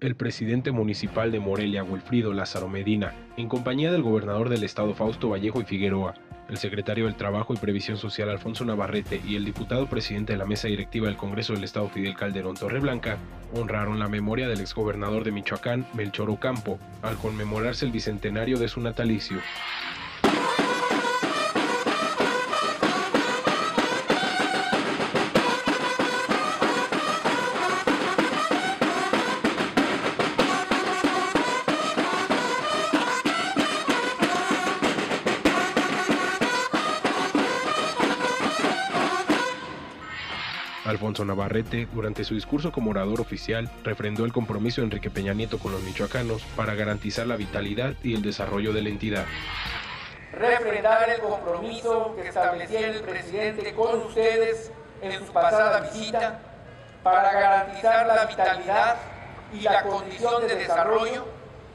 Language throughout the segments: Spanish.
el presidente municipal de Morelia, Wilfrido Lázaro Medina, en compañía del gobernador del estado Fausto Vallejo y Figueroa, el secretario del Trabajo y Previsión Social Alfonso Navarrete y el diputado presidente de la mesa directiva del Congreso del Estado Fidel Calderón Torreblanca, honraron la memoria del exgobernador de Michoacán, Melchor Ocampo, al conmemorarse el bicentenario de su natalicio. Alfonso Navarrete, durante su discurso como orador oficial, refrendó el compromiso de Enrique Peña Nieto con los michoacanos para garantizar la vitalidad y el desarrollo de la entidad. Refrendar el compromiso que establecía el presidente con ustedes en su pasada visita para garantizar la vitalidad y la condición de desarrollo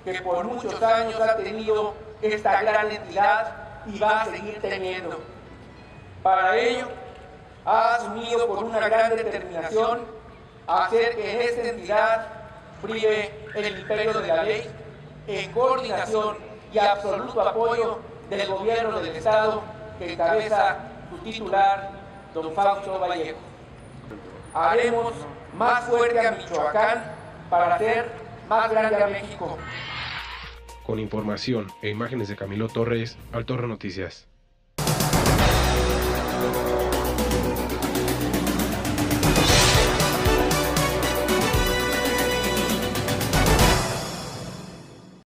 que por muchos años ha tenido esta gran entidad y va a seguir teniendo. Para ello, ha asumido con una gran determinación hacer que en esta entidad prive el imperio de la ley en coordinación y absoluto apoyo del gobierno del estado que encabeza su titular, don Fausto Vallejo. Haremos más fuerte a Michoacán para hacer más grande a México. Con información e imágenes de Camilo Torres, Altorre Noticias.